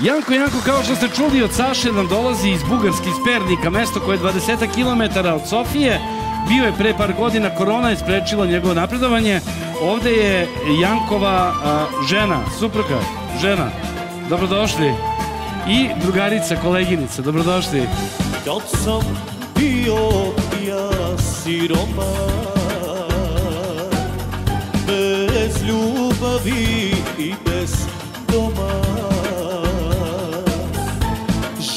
Janko Jankov, kao što ste čuli od Saše, nam dolazi iz Bugarske, iz Pernika, mesto koje je 20 km od Sofije. Bio je pre par godina, korona je sprečila njegovo napredovanje. Ovde je Jankova žena, supruga, žena. Dobrodošli. I drugarica, koleginica, dobrodošli. Kad sam bio ja siroman, bez ljubavi i bez doma,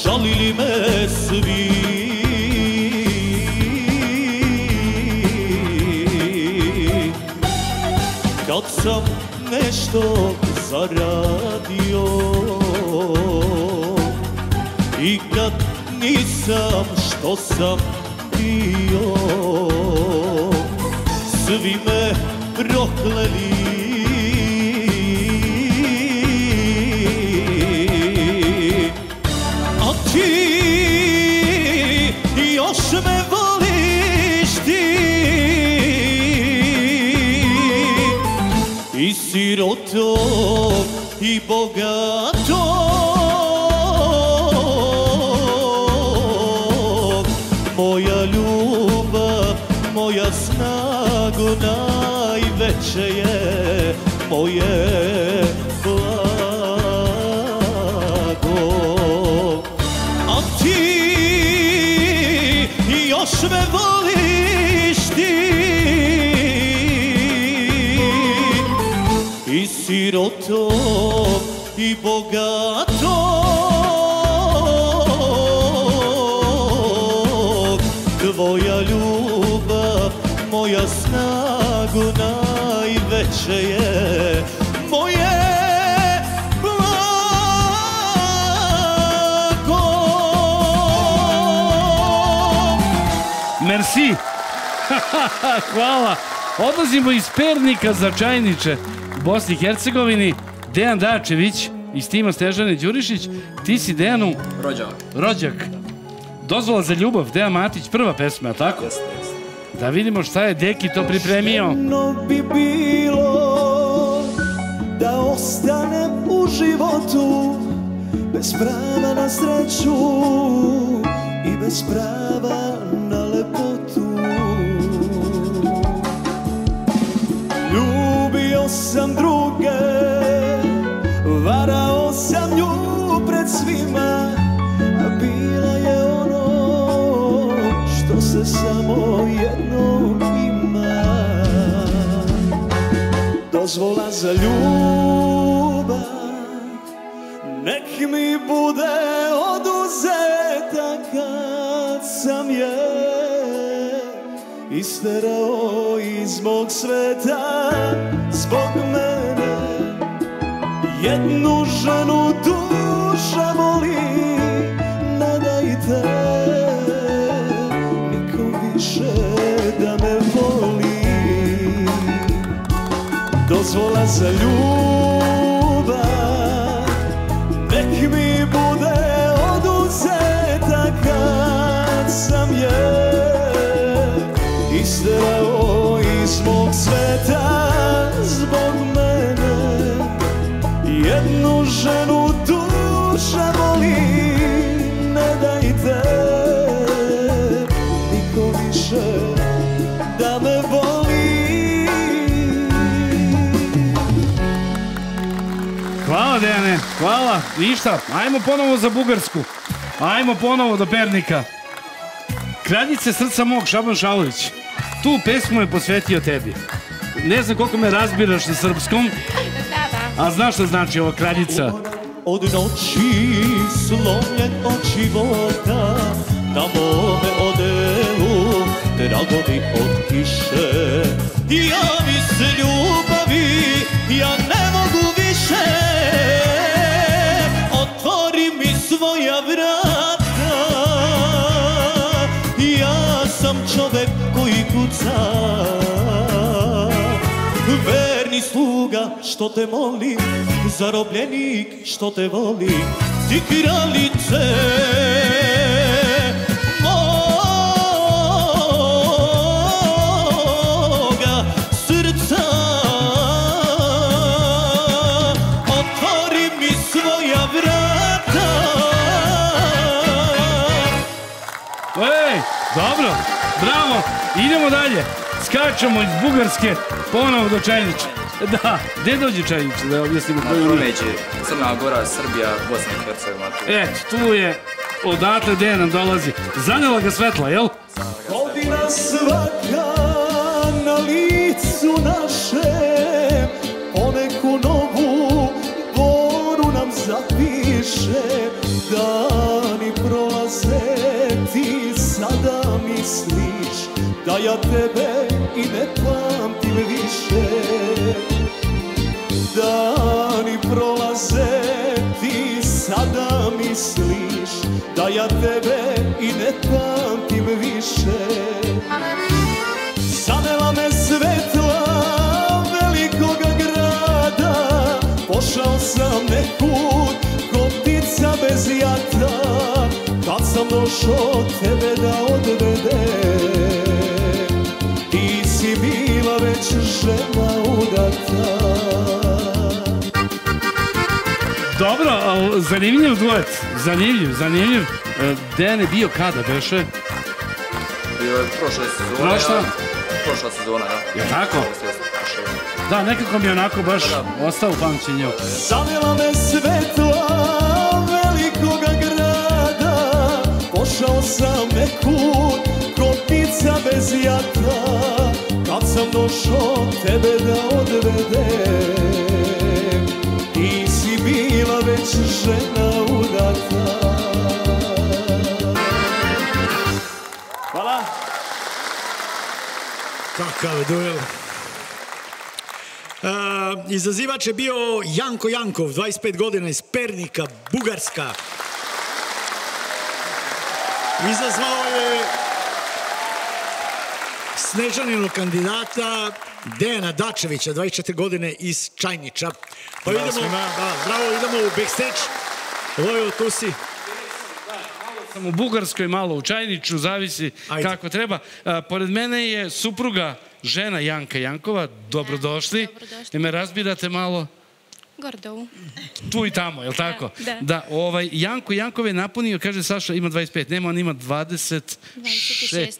žalili me svi. Kad sam nešto zaradio i kad nisam što sam bio, svi me prokleli. A ti još me voliš, ti i siroto i bogato. Moja ljubav, moja snago najveće je moje blago. A ti još me voliš, ti i siroto i bogato. Tvoja ljubav, moja snago najveće je moje blago. Merci. Hvala. Odlazimo iz Pernika za Čajniče u Bosni i Hercegovini. Dejan Dačević iz tima Snežane Đurišić. Ti si Dejanu rođak. Dozvola za ljubav, Dejan Matić, prva pesma, tako? Jeste, jeste. Da vidimo šta je Deki to pripremio. Pošteno bi bilo da ostanem u životu bez prava na sreću i bez prava na lepotu. Ljubio sam druge, varao sam nju pred svima, a bila je se samo jednog ima. Dozvola za ljubav nek mi bude oduzeta kad sam je isterao iz mog sveta. Zbog mene jednu ženu duša voli, ne dajte da me voli. Dozvola za ljubav nek mi bude oduzeta kad sam je isterao iz mog sveta. Zbog mene jednu ženu duša voli, ne dajte da me voli. Hvala, Dejane, hvala. Ništa, ajmo ponovo za Bugarsku. Ajmo ponovo do Pernika. Kraljice srca mog, Šaban Šaulić. Tu pesmu je posvetio tebi. Ne znam koliko me razbiraš na srpskom, a znaš šta znači ova kraljica? Od noći slomljen od života, na mome odelu tragovi od kiše. Javi se ljubavi, ja ne mogu više, otvori mi svoja vrata. Ja sam čovek koji kuca, verni sluga što te moli, zarobljenik što te voli. Ti kraljice vrata. Ej, dobro, bravo, idemo dalje. Skačemo iz Bugarske ponovo do Čajniče. Da, gde dođe Čajniče, da objasnimo koju uvijek? Među Crna Gora, Srbija, Bosna i Hercegovina. Eto, tu je odatle gde nam dolazi. Zanjela ga svetla, jel? Godina svaka na licu našem, poneku novu boru nam zapiše, dani prolaze, ti sada misliš da ja tebe i ne pamtim više. Dani prolaze, ti sada misliš da ja tebe i ne pamtim više. Zanela me svetla velikoga grada, pošao sam nekud koptica bez jata, kad sam došao tebe da odvedem, ti si bila već žena udata. Dobro, zanimljiv duet, zanimljiv. Dejan je bio kada, beše? Bio je prošla sezona, ja. Je tako? Da, nekako mi je onako baš ostao pamćenje. Zanela me svetla velikoga grada, pošao sam nekud kopnica bez jata, kad sam došao tebe da odvedem, ti si bila već žena udata. Hvala. Takav duel. Izazivač je bio Janko Jankov, 25 godina iz Pernika, Bugarska. Izazvao je Snežaninog kandidata Dejana Dačevića, 24 godine iz Čajniča. Pa idemo, bravo, idemo u backstage. Lojo, tu si. U Bugarskoj, malo u Čajniču, zavisi kako treba. Pored mene je supruga, žena Janka Jankova, dobrodošli. I me razbirate malo? Gordovu. Tu i tamo, je li tako? Da. Janko Jankov je napunio, kaže Saša, ima 25, nema, on ima 26.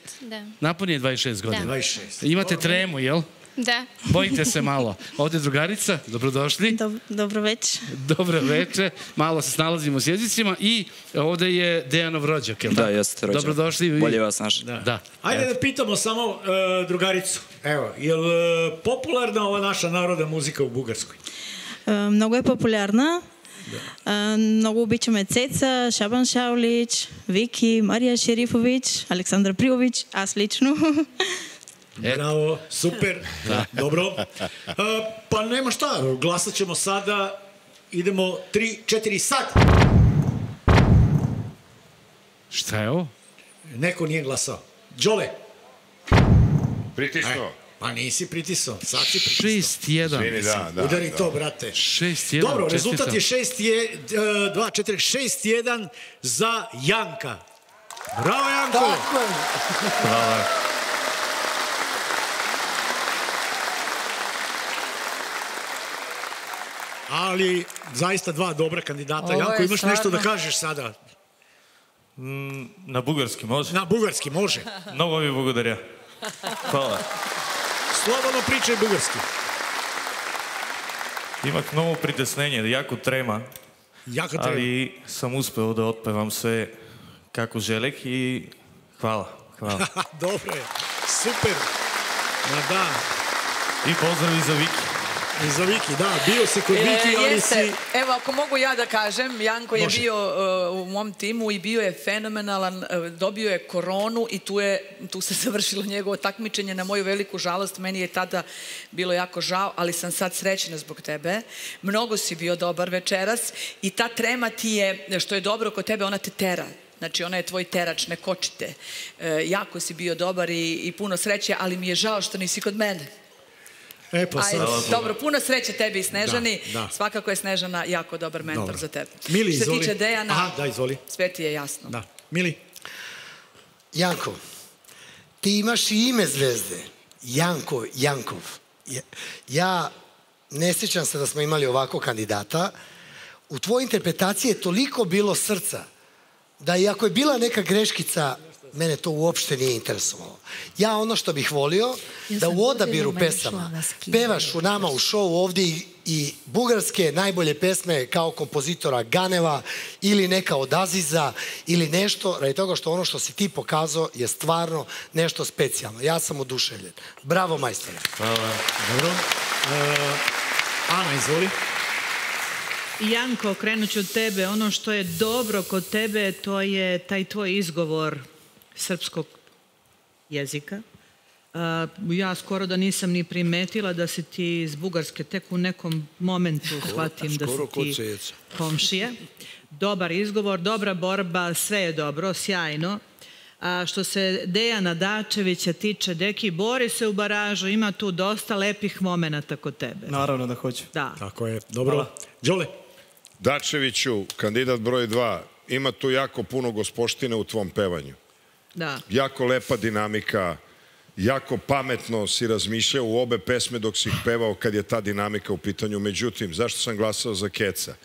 Napunio je 26 godina. Imate tremu, je li? Da. Bojite se malo. Ovdje je drugarica, dobrodošli. Dobro večer. Dobro večer. Malo se snalazimo s jezicima i ovdje je Dejanov rođak, je li tako? Da, jeste rođak. Dobrodošli. Bolje vas našli. Ajde da pitamo samo drugaricu. Evo, je li popularna ova naša narodna muzika u Bugarskoj? Mnogo je popularna. Много обичаме Цеца, Шабан Шауlić, Вики, Марија Шерифовиć, Александра Приовиć, аз лично. Bravo, super, dobro. Pa nema šta, glasat ćemo sada, idemo 3, 4, sad! Šta je ovo? Neko nije glasao. Đole! Pritisno. Pa nisi pritisno, sad si pritisno. 6-1. Udari to, brate. 6-1. Dobro, rezultat je 6-1 za Janka. Bravo, Janko! Bravo. Ali, zaista dva dobra kandidata. Janko, imaš nešto da kažeš sada? Na bugarski može. Na bugarski može. Mnogo mi bogodarja. Hvala. Slobodno pričaj bugarski. Imam mnogo pritesnenje, jako trema. Jako trema. Ali sam uspeo da otpevam sve kako želek i hvala. Dobro je. Super. Na dan. I pozdrav i za Viki. I za Viki, da, bio si kod Viki, ali si... Evo, ako mogu ja da kažem, Janko je bio u mom timu i bio je fenomenalan, dobio je koronu i tu se završilo njegovo takmičenje, na moju veliku žalost, meni je tada bilo jako žao, ali sam sad srećena zbog tebe. Mnogo si bio dobar večeras i ta trema ti je, što je dobro kod tebe, ona te tera. Znači, ona je tvoj terač, ne kočite. Jako si bio dobar i puno sreće, ali mi je žao što nisi kod mene. Dobro, puno sreće tebi i Snežani. Svakako je Snežana jako dobar mentor za tebe. Mili, izvoli. Što se tiče Dejana, sve ti je jasno. Mili. Janko, ti imaš i ime zvezde. Janko Jankov. Ja ne sjećam se da smo imali ovako kandidata. U tvojoj interpretaciji je toliko bilo srca da i ako je bila neka greškica Mene to uopšte nije interesovalo. Ja ono što bih volio, da u odabiru pesama pevaš u nama u šovu ovdje i bugarske najbolje pesme kao kompozitora Ganeva ili neka od Aziza ili nešto, radi toga što ono što si ti pokazao je stvarno nešto specijalno. Ja sam oduševljen. Bravo, majstore. Dobro. Ana, izvoli. Janko, krenut ću od tebe. Ono što je dobro kod tebe, to je taj tvoj izgovor srpskog jezika. Ja skoro da nisam ni primetila da si ti iz Bugarske, tek u nekom momentu shvatim da si ti komšija. Dobar izgovor, dobra borba, sve je dobro, sjajno. A što se Dejana Dačevića tiče, Deki, bori se u baražu, ima tu dosta lepih momenata kod tebe. Naravno da hoću. Da. Tako je, dobro. Đole? Dačeviću, kandidat broj 2, ima tu jako puno gospoštine u tvom pevanju. Da. Jako lepa dinamika, jako pametno si razmišljao u obe pesme dok si ih pevao kad je ta dinamika u pitanju. Međutim, zašto sam glasao za Ceca?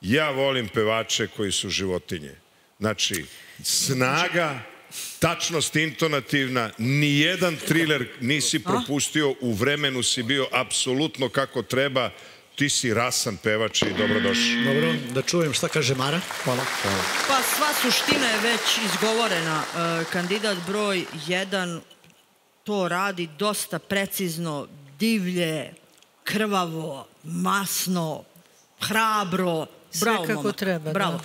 Ja volim pevače koji su životinje. Znači, snaga, tačnost intonativna, nijedan triler nisi propustio, u vremenu si bio apsolutno kako treba. Ti si rasan pevač i dobrodošli. Dobro, da čujem šta kaže Mara. Hvala. Pa sva suština je već izgovorena. Kandidat broj 1 to radi dosta precizno, divlje, krvavo, masno, hrabro. Sve kako treba.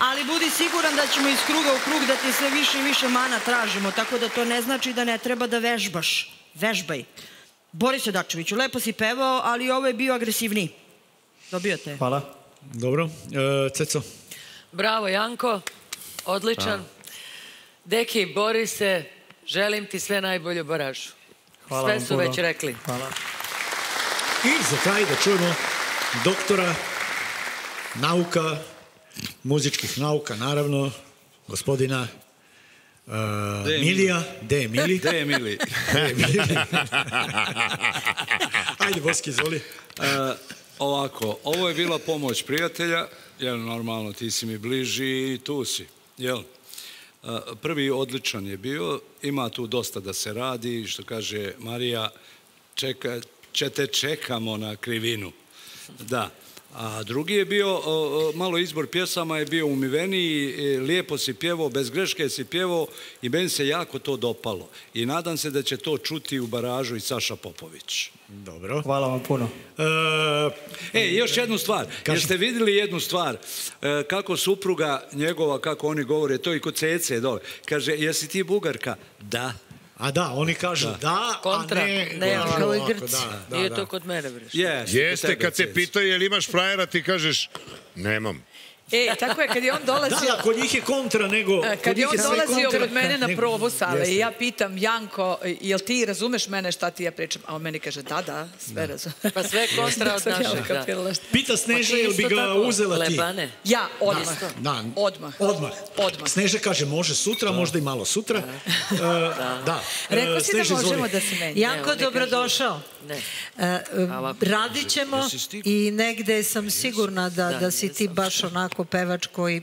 Ali budi siguran da ćemo iz kruga u krug da ti sve više i više mana tražimo. Tako da to ne znači da ne treba da vežbaš. Vežbaj. Boris Dačeviću, lepo si pevao, ali ovo je bio agresivniji. Dobio te. Hvala. Dobro. Ceco. Bravo, Janko. Odličan. Deki, bori se. Želim ti sve najbolje u baražu. Hvala vam puno. Sve su već rekli. Hvala. I za kraj da čujemo doktora nauka, muzičkih nauka, naravno, gospodina Milija. De Mili. De Mili. Ajde, Boski, izvoli. Ovako, ovo je bila pomoć prijatelja, jer normalno ti si mi bliži i tu si, jel? Prvi odličan je bio, ima tu dosta da se radi, što kaže Marija, čekamo na krivinu. Da. A drugi je bio, malo izbor pjesama je bio umiveniji, lijepo si pjevao, bez greške si pjevao i meni se jako to dopalo. I nadam se da će to čuti u baražu i Saša Popović. Dobro. Hvala vam puno. Još jednu stvar. Jeste vidjeli jednu stvar? Kako supruga njegova, kako oni govore, to i kod Cece dole. Kaže, jesi ti Bugarka? Da. A da, oni kažu da, a ne kao i Grci. Nije to kod mene, breš. Jeste, kad se pitaju je li imaš frajera, ti kažeš nemam. E, tako je, kad je on dolazio... Da, kod njih je kontra, nego... Kad je on dolazio kod mene na probu sale i ja pitam, Janko, jel ti razumeš mene šta ti ja pričam? A on meni kaže, da, sve razumem. Pa sve kontra od našeg. Pita Sneža, jel bi ga uzela ti? Ja, odmah. Sneža kaže, može sutra, možda i malo sutra. Rekao si da možemo da se meni. Janko, dobrodošao. Radit ćemo i negde sam sigurna da si ti baš onako pevač koji,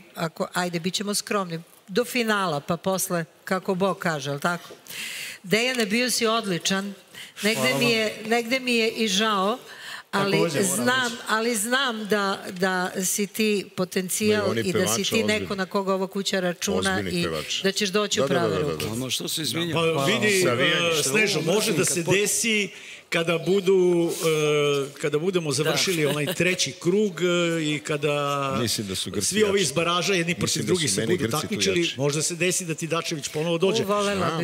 ajde, bit ćemo skromni, do finala, pa posle, kako Bog kaže, ali tako? Dejane, bio si odličan, negde mi je i žao, ali znam da si ti potencijal i da si ti neko na koga ova kuća računa i da ćeš doći u prave ruke. Što se izvinja? Pa vidi, Snežo, može da se desi kada budemo završili onaj treći krug i kada svi ovi iz baraža jedni protiv drugih se budu takmičili, možda se desi da ti Dačević ponovo dođe.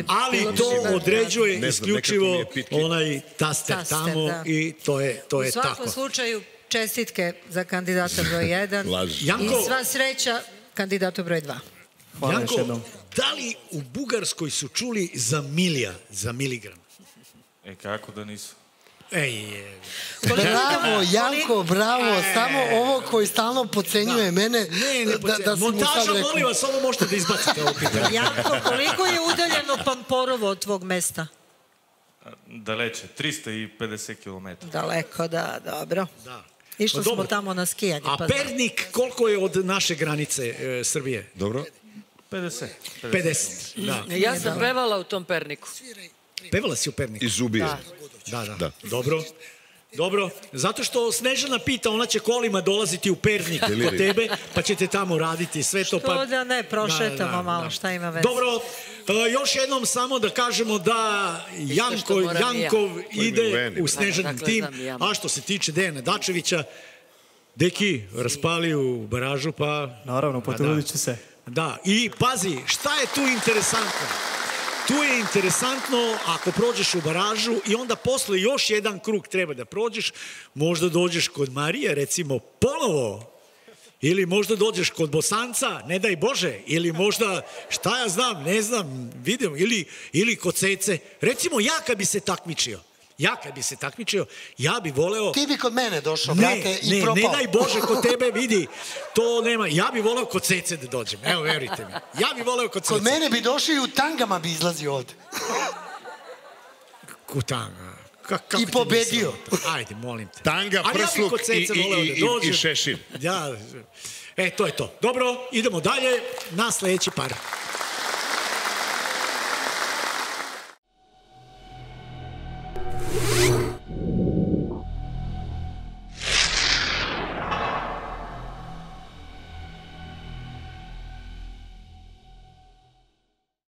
Ali to određuje isključivo onaj taster tamo i to je tako. U svakom slučaju, čestitke za kandidata broj 1 i sva sreća kandidatu broj 2. Janko, da li u Bugarskoj su čuli za Milija, za Miligrama? E, kako da nisu? Bravo, Janko, bravo. Samo ovo koji stalno podcenjuje mene. Montaža, molim vas, ovo možete da izbacite. Janko, koliko je udaljeno Pamporovo od tvog mesta? Daleče, 350 km. Daleko, da, dobro. Išli smo tamo na skijanje. A Pernik, koliko je od naše granice Srbije? Dobro. 50. Ja sam pevala u tom Perniku. Pevala si u Perniku? Iz Ubije. Da. Dobro, zato što Snežana pita, ona će kolima dolaziti u Pernik kod tebe, pa ćete tamo raditi sve to. Što da ne, prošetamo malo, šta ima veze. Dobro, još jednom samo da kažemo da Jankov ide u Snežanin tim, a što se tiče Dejana Dačevića, Deki raspali u baražu, pa... Naravno, potrudit ću se. Da, i pazi, šta je tu interesantno? Tu je interesantno ako prođeš u baražu i onda posle još jedan krug treba da prođeš, možda dođeš kod Marije, recimo, ponovo, ili možda dođeš kod Bosanca, ne daj Bože, ili možda, šta ja znam, ne znam, vidim, ili kod Cece. Recimo, ja kad bi se takmičio, ja bi voleo... Ti bi kod mene došao, brate, i propao. Ne daj Bože, kod tebe vidi, to nema. Ja bi voleo kod Cece da dođem, evo, verujte mi. Ja bi voleo kod Cece. Kod mene bi došao i u tangama bi izlazio ovde. U tanga. I pobedio. Ajde, molim te. Tanga, prsluk i šešir. E, to je to. Dobro, idemo dalje na sledeći par.